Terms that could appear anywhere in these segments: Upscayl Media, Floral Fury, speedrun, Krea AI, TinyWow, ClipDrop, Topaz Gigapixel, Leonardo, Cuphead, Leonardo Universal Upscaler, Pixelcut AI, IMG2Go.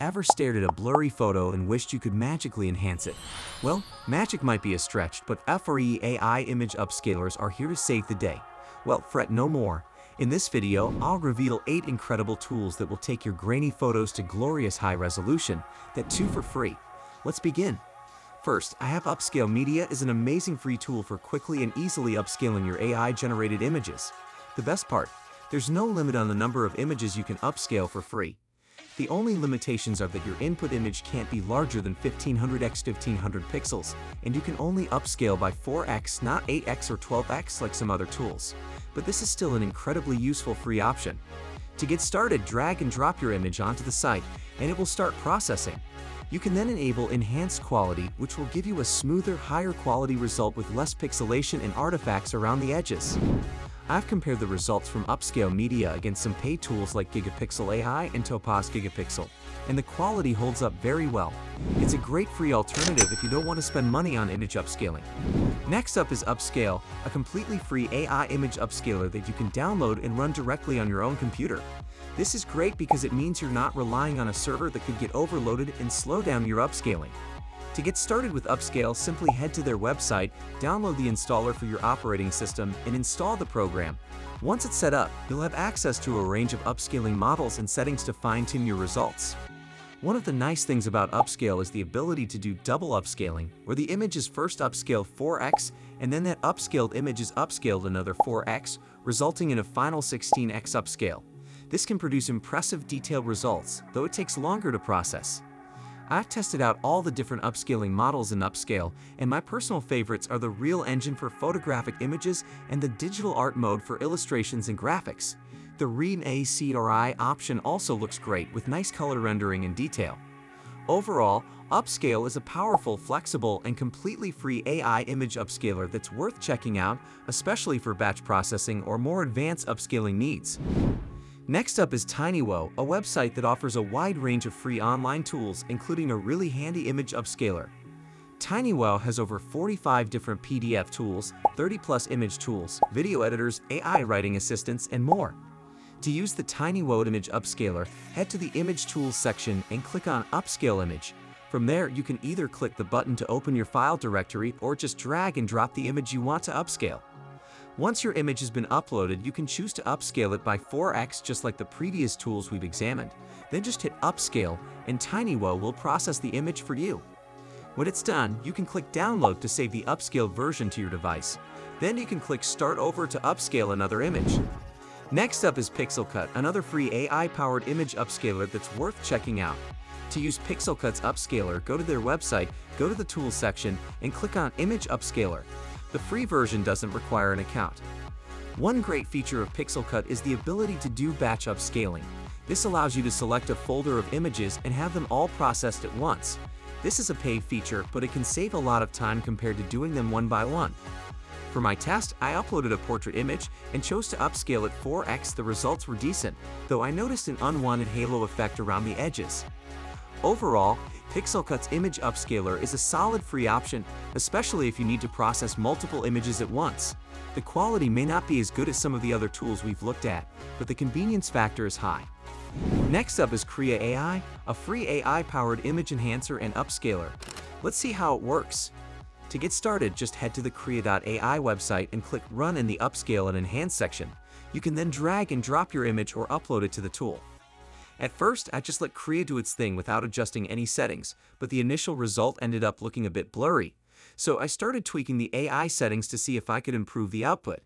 Ever stared at a blurry photo and wished you could magically enhance it? Well, magic might be a stretch, but Krea AI image upscalers are here to save the day. Well, fret no more. In this video, I'll reveal 8 incredible tools that will take your grainy photos to glorious high resolution, that too for free. Let's begin. First, I have Upscayl Media is an amazing free tool for quickly and easily upscaling your AI-generated images. The best part, there's no limit on the number of images you can upscale for free. The only limitations are that your input image can't be larger than 1500x1500 pixels, and you can only upscale by 4x, not 8x or 12x like some other tools. But this is still an incredibly useful free option. To get started, drag and drop your image onto the site, and it will start processing. You can then enable enhanced quality, which will give you a smoother, higher quality result with less pixelation and artifacts around the edges. I've compared the results from Upscayl Media against some paid tools like Gigapixel AI and Topaz Gigapixel, and the quality holds up very well. It's a great free alternative if you don't want to spend money on image upscaling. Next up is Upscayl, a completely free AI image upscaler that you can download and run directly on your own computer. This is great because it means you're not relying on a server that could get overloaded and slow down your upscaling. To get started with Upscayl, simply head to their website, download the installer for your operating system, and install the program. Once it's set up, you'll have access to a range of upscaling models and settings to fine-tune your results. One of the nice things about Upscayl is the ability to do double upscaling, where the image is first upscaled 4x, and then that upscaled image is upscaled another 4x, resulting in a final 16x upscale. This can produce impressive detailed results, though it takes longer to process. I've tested out all the different upscaling models in Upscayl, and my personal favorites are the Real Engine for photographic images and the Digital Art mode for illustrations and graphics. The Krea AI option also looks great with nice color rendering and detail. Overall, Upscayl is a powerful, flexible, and completely free AI image upscaler that's worth checking out, especially for batch processing or more advanced upscaling needs. Next up is TinyWow, a website that offers a wide range of free online tools, including a really handy image upscaler. TinyWow has over 45 different PDF tools, 30-plus image tools, video editors, AI writing assistants, and more. To use the TinyWow image upscaler, head to the Image Tools section and click on Upscale Image. From there, you can either click the button to open your file directory or just drag and drop the image you want to upscale. Once your image has been uploaded, you can choose to upscale it by 4x just like the previous tools we've examined. Then just hit Upscale, and TinyWow will process the image for you. When it's done, you can click Download to save the upscaled version to your device. Then you can click Start Over to upscale another image. Next up is Pixelcut, another free AI-powered image upscaler that's worth checking out. To use Pixelcut's upscaler, go to their website, go to the Tools section, and click on Image Upscaler. The free version doesn't require an account. One great feature of Pixelcut is the ability to do batch upscaling. This allows you to select a folder of images and have them all processed at once. This is a paid feature, but it can save a lot of time compared to doing them one by one. For my test, I uploaded a portrait image and chose to upscale it 4x. The results were decent, though I noticed an unwanted halo effect around the edges. Overall, Pixelcut's image upscaler is a solid free option, especially if you need to process multiple images at once. The quality may not be as good as some of the other tools we've looked at, but the convenience factor is high. Next up is Krea AI, a free AI-powered image enhancer and upscaler. Let's see how it works. To get started, just head to the Krea.ai website and click Run in the Upscale and Enhance section. You can then drag and drop your image or upload it to the tool. At first, I just let Krea do its thing without adjusting any settings, but the initial result ended up looking a bit blurry. So I started tweaking the AI settings to see if I could improve the output.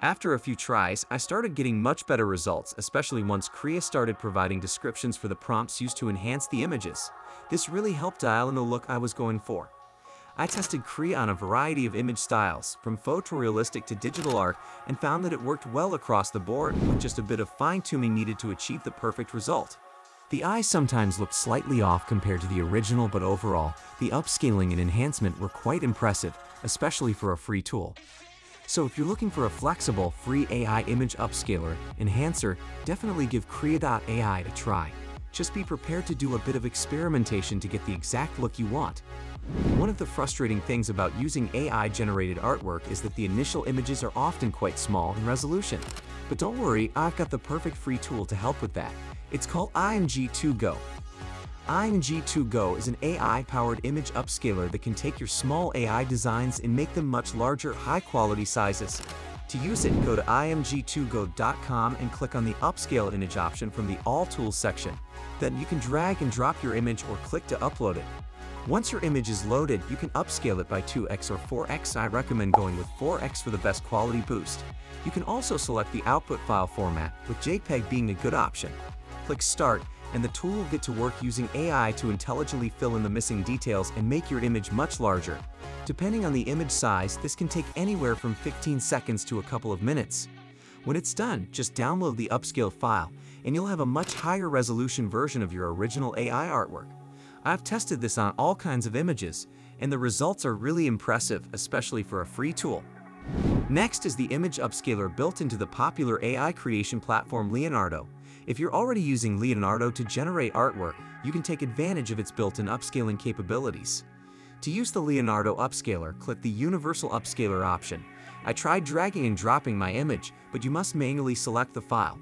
After a few tries, I started getting much better results, especially once Krea started providing descriptions for the prompts used to enhance the images. This really helped dial in the look I was going for. I tested Krea on a variety of image styles, from photorealistic to digital art, and found that it worked well across the board, with just a bit of fine-tuning needed to achieve the perfect result. The eye sometimes looked slightly off compared to the original, but overall, the upscaling and enhancement were quite impressive, especially for a free tool. So if you're looking for a flexible, free AI image upscaler, enhancer, definitely give Krea.ai a try. Just be prepared to do a bit of experimentation to get the exact look you want. One of the frustrating things about using AI-generated artwork is that the initial images are often quite small in resolution. But don't worry, I've got the perfect free tool to help with that. It's called IMG2Go. IMG2Go is an AI-powered image upscaler that can take your small AI designs and make them much larger, high-quality sizes. To use it, go to img2go.com and click on the Upscale Image option from the All Tools section. Then you can drag and drop your image or click to upload it. Once your image is loaded, you can upscale it by 2x or 4x. I recommend going with 4x for the best quality boost. You can also select the output file format, with JPEG being a good option. Click Start, and the tool will get to work using AI to intelligently fill in the missing details and make your image much larger. Depending on the image size, this can take anywhere from 15 seconds to a couple of minutes. When it's done, just download the upscale file, and you'll have a much higher resolution version of your original AI artwork. I've tested this on all kinds of images, and the results are really impressive, especially for a free tool. Next is the image upscaler built into the popular AI creation platform Leonardo. If you're already using Leonardo to generate artwork, you can take advantage of its built-in upscaling capabilities. To use the Leonardo upscaler, click the Universal Upscaler option. I tried dragging and dropping my image, but you must manually select the file.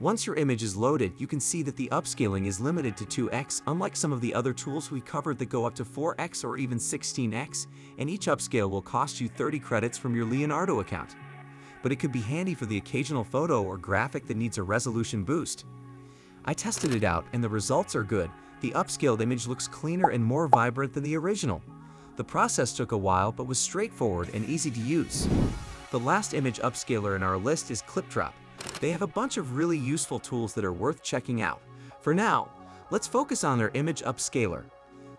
Once your image is loaded, you can see that the upscaling is limited to 2x, unlike some of the other tools we covered that go up to 4x or even 16x, and each upscale will cost you 30 credits from your Leonardo account. But it could be handy for the occasional photo or graphic that needs a resolution boost. I tested it out and the results are good. The upscaled image looks cleaner and more vibrant than the original. The process took a while but was straightforward and easy to use. The last image upscaler in our list is ClipDrop. They have a bunch of really useful tools that are worth checking out. For now, let's focus on their image upscaler.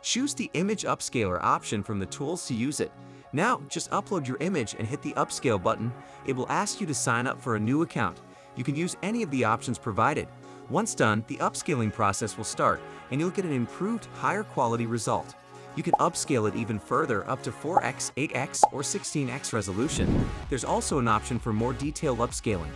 Choose the image upscaler option from the tools to use it. Now, just upload your image and hit the upscale button. It will ask you to sign up for a new account. You can use any of the options provided. Once done, the upscaling process will start, and you'll get an improved, higher quality result. You can upscale it even further up to 4x, 8x, or 16x resolution. There's also an option for more detailed upscaling.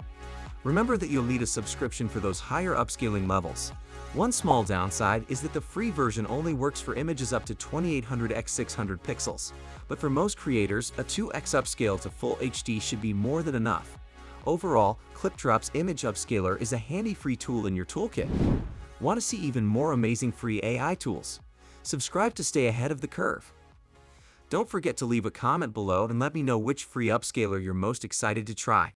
Remember that you'll need a subscription for those higher upscaling levels. One small downside is that the free version only works for images up to 2800x600 pixels, but for most creators, a 2x upscale to full HD should be more than enough. Overall, ClipDrop's image upscaler is a handy free tool in your toolkit. Want to see even more amazing free AI tools? Subscribe to stay ahead of the curve. Don't forget to leave a comment below and let me know which free upscaler you're most excited to try.